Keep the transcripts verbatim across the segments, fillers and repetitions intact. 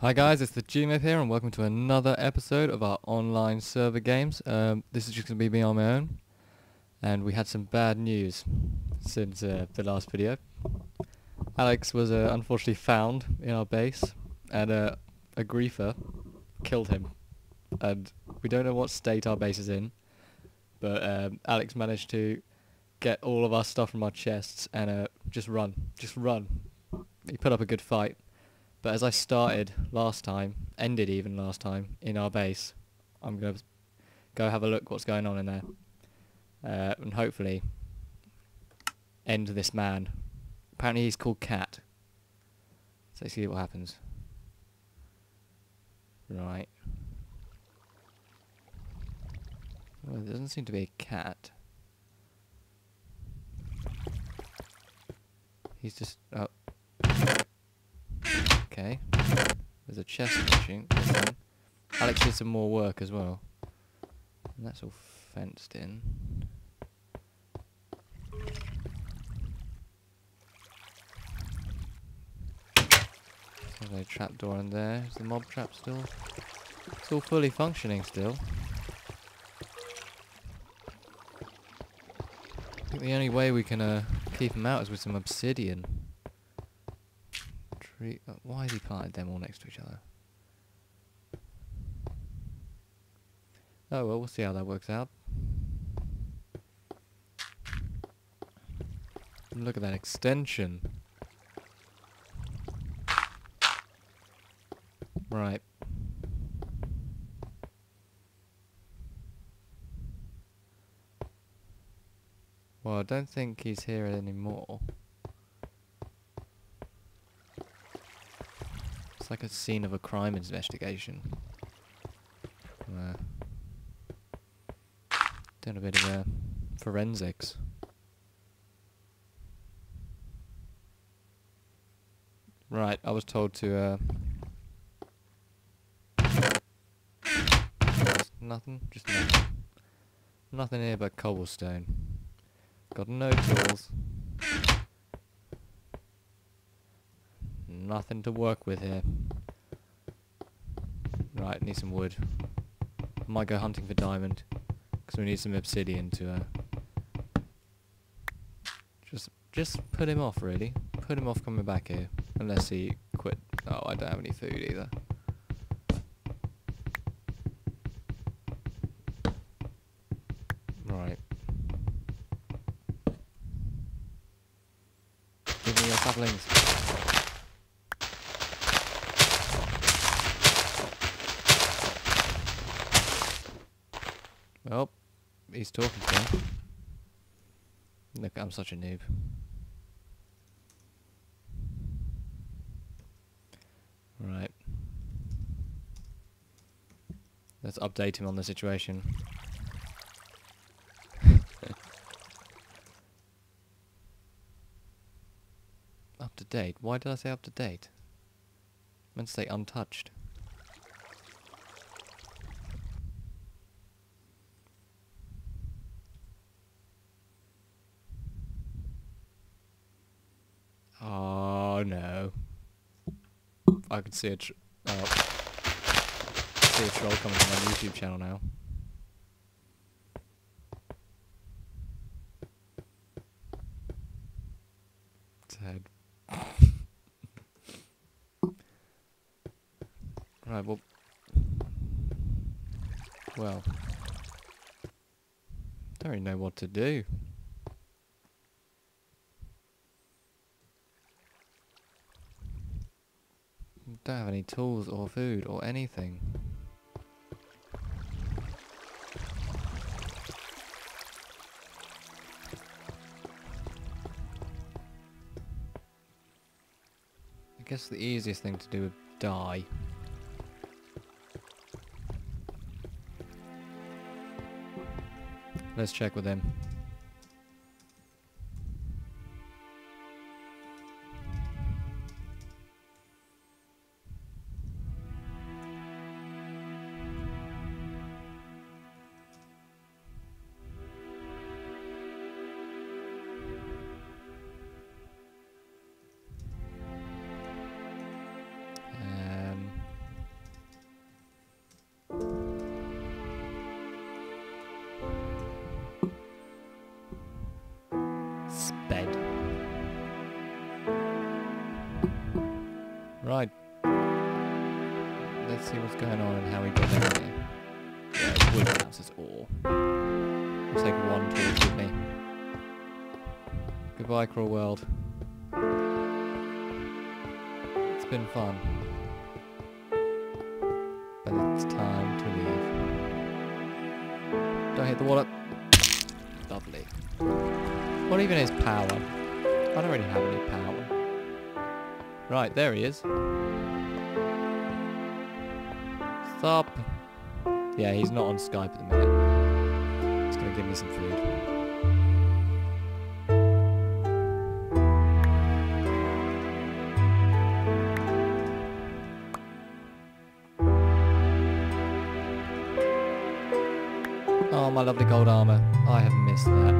Hi guys, it's the Gmabe here and welcome to another episode of our online server games. Um, this is just going to be me on my own, and we had some bad news since uh, the last video. Alex was uh, unfortunately found in our base, and uh, a griefer killed him, and we don't know what state our base is in, but um, Alex managed to get all of our stuff from our chests and uh, just run, just run. He put up a good fight. But as I started last time, ended even last time, in our base, I'm going to go have a look what's going on in there. Uh, and hopefully end this man. Apparently he's called Cat. So let's see what happens. Right. Well, there doesn't seem to be a cat. He's just... Oh. Okay, there's a chest fishing. Alex did some more work as well. And that's all fenced in. There's a trapdoor in there. Is the mob trap still? It's all fully functioning still. I think the only way we can uh, keep them out is with some obsidian. Why has he planted them all next to each other? Oh well, we'll see how that works out. Look at that extension. Right. Well, I don't think he's here anymore. Like a scene of a crime investigation. Uh, doing a bit of uh, forensics. Right, I was told to. Uh, just nothing, just nothing. Nothing here but cobblestone. Got no tools. Nothing to work with here. Right, need some wood. Might go hunting for diamond, because we need some obsidian to uh, just just put him off, really. Put him off coming back here, unless he quit. Oh, I don't have any food either. Right. Give me your saplings. Oh, he's talking to him. Look, I'm such a noob. Right. Let's update him on the situation. Up to date? Why did I say up to date? I meant to say untouched. Oh no! I could see a tr oh. see a troll coming to my YouTube channel now. Dead. Right. Well. Well. Don't really know what to do. Don't have any tools or food or anything. I guess the easiest thing to do is die. Let's check with him. see what's going on and how we got down here. Yeah, wood counts as ore. I'll take one torch with me. Goodbye, cruel world. It's been fun. But it's time to leave. Don't hit the water. Lovely. What even is power? I don't really have any power. Right, there he is. Stop. Yeah, he's not on Skype at the minute. He's gonna give me some food. Oh, my lovely gold armor. I have missed that.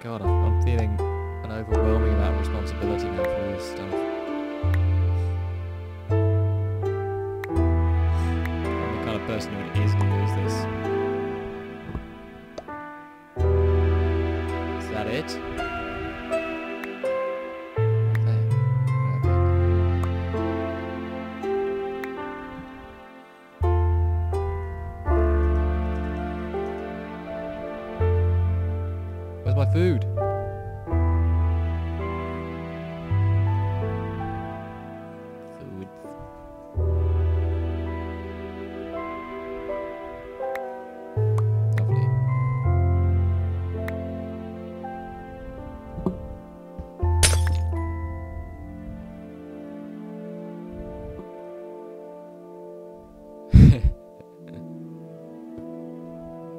God, I'm feeling an overwhelming amount of responsibility now for all this stuff. Person who is going to use this. Is that it? Okay. Where's my food?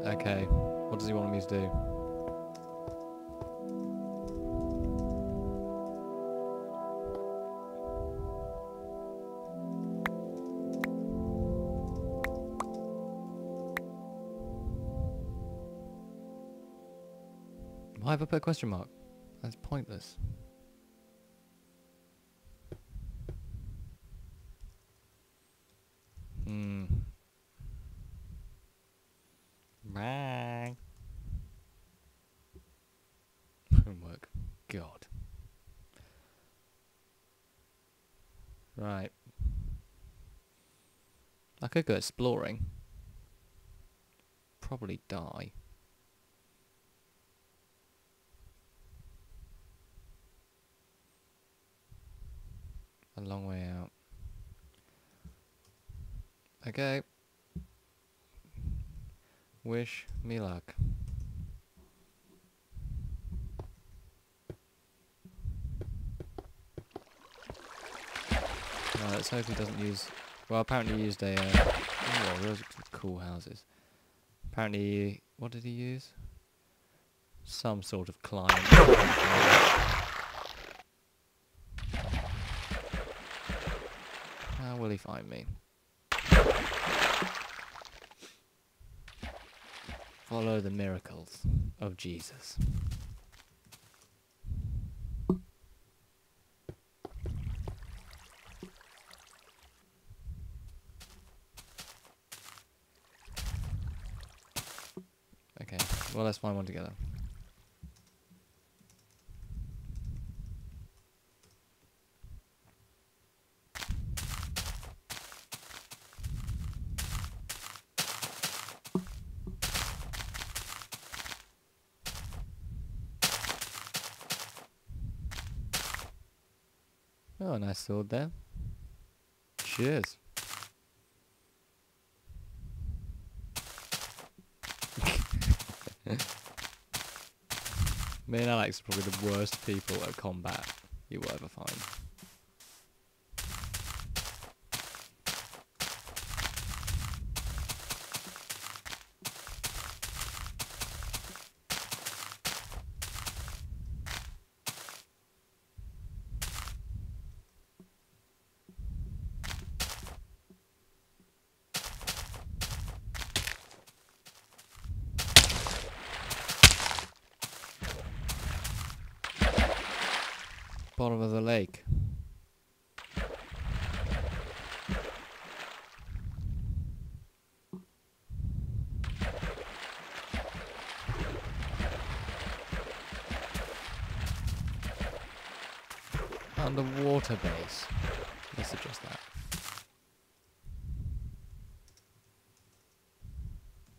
Okay, what does he want me to do? Why have I put a question mark? That's pointless. Hmm. Bang. Homework. God. Right. I could go exploring. Probably die. A long way out. Okay. Wish me luck. Right, let's hope he doesn't use... Well, apparently he used a... Uh, oh, those are cool houses. Apparently, what did he use? Some sort of climb. How will he find me? Follow the miracles of Jesus. Okay, well let's find one together. Oh, nice sword there. Cheers. Me and Alex are probably the worst people at combat you will ever find. Bottom of the lake. Underwater base. Let's adjust that.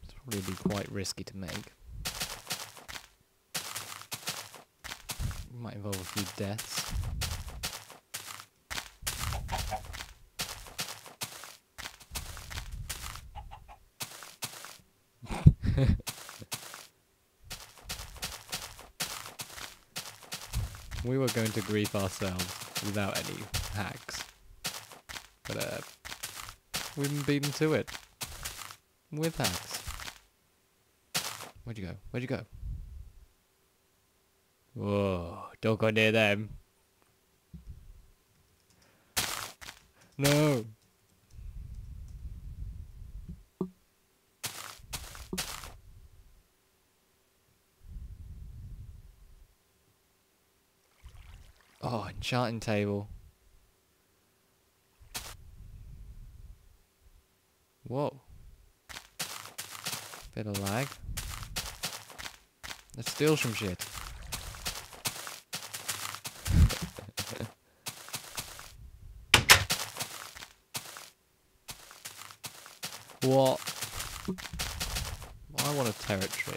It's probably be quite risky to make. It might involve a few deaths. We were going to grief ourselves without any hacks, but uh, we've been beaten to it with hacks. Where'd you go? Where'd you go? Whoa! Don't go near them. No. Oh, enchanting table. Whoa. Bit of lag. Let's steal some shit. What? I want a territory.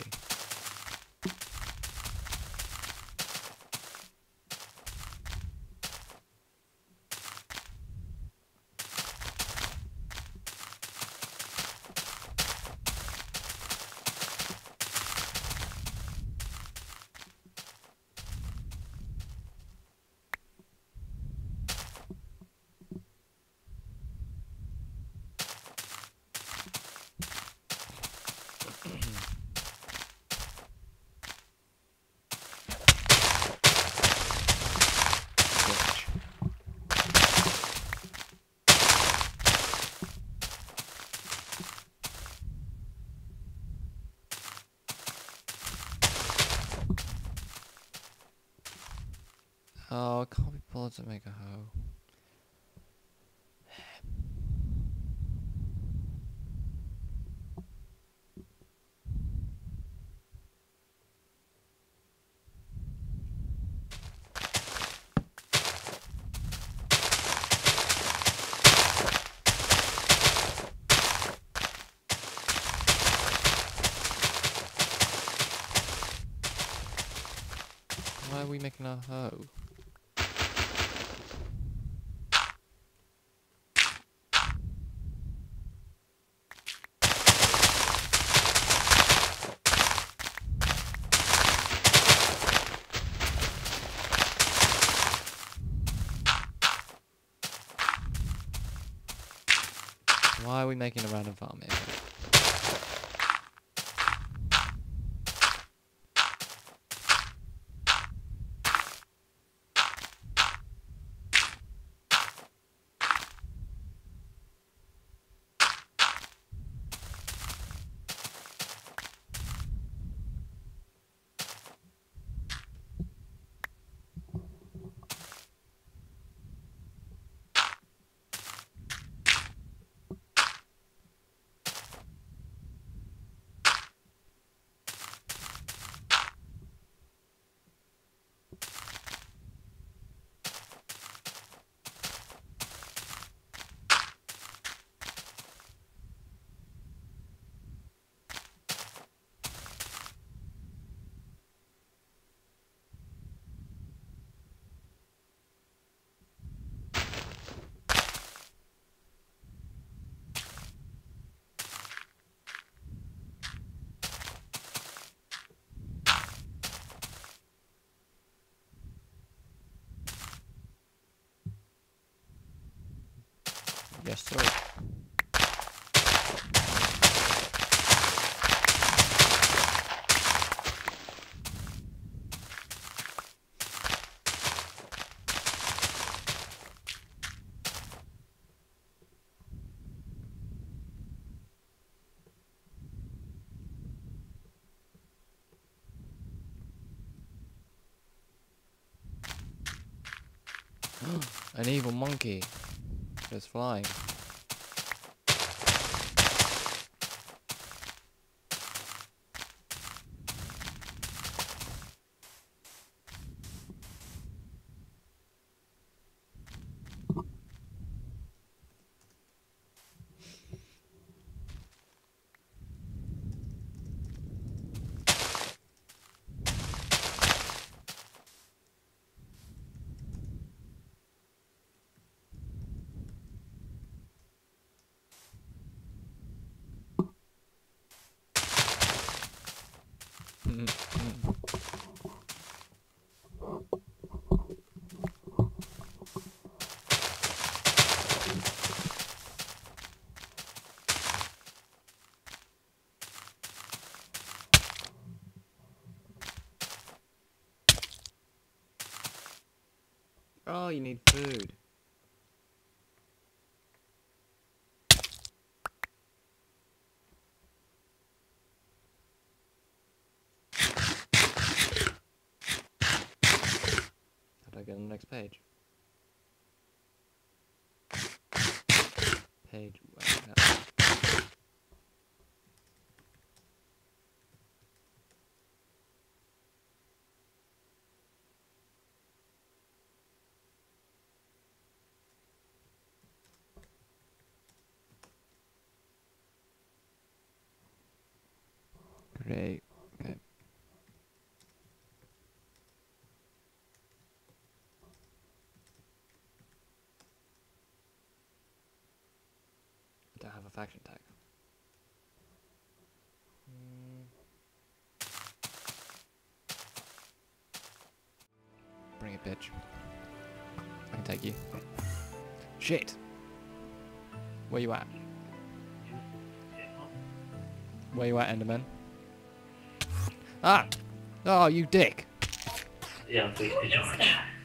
Oh, I can't be bothered to make a hoe. Why are we making a hoe? Why are we making a random farm here? Yes, sir. An evil monkey. Just flying. Oh, you need food. Get on the next page. Page. Great. Have a faction tag. Mm. Bring it, bitch. I can take you. Shit! Where you at? Where you at, Enderman? Ah! Oh, you dick! Yeah, please be charged.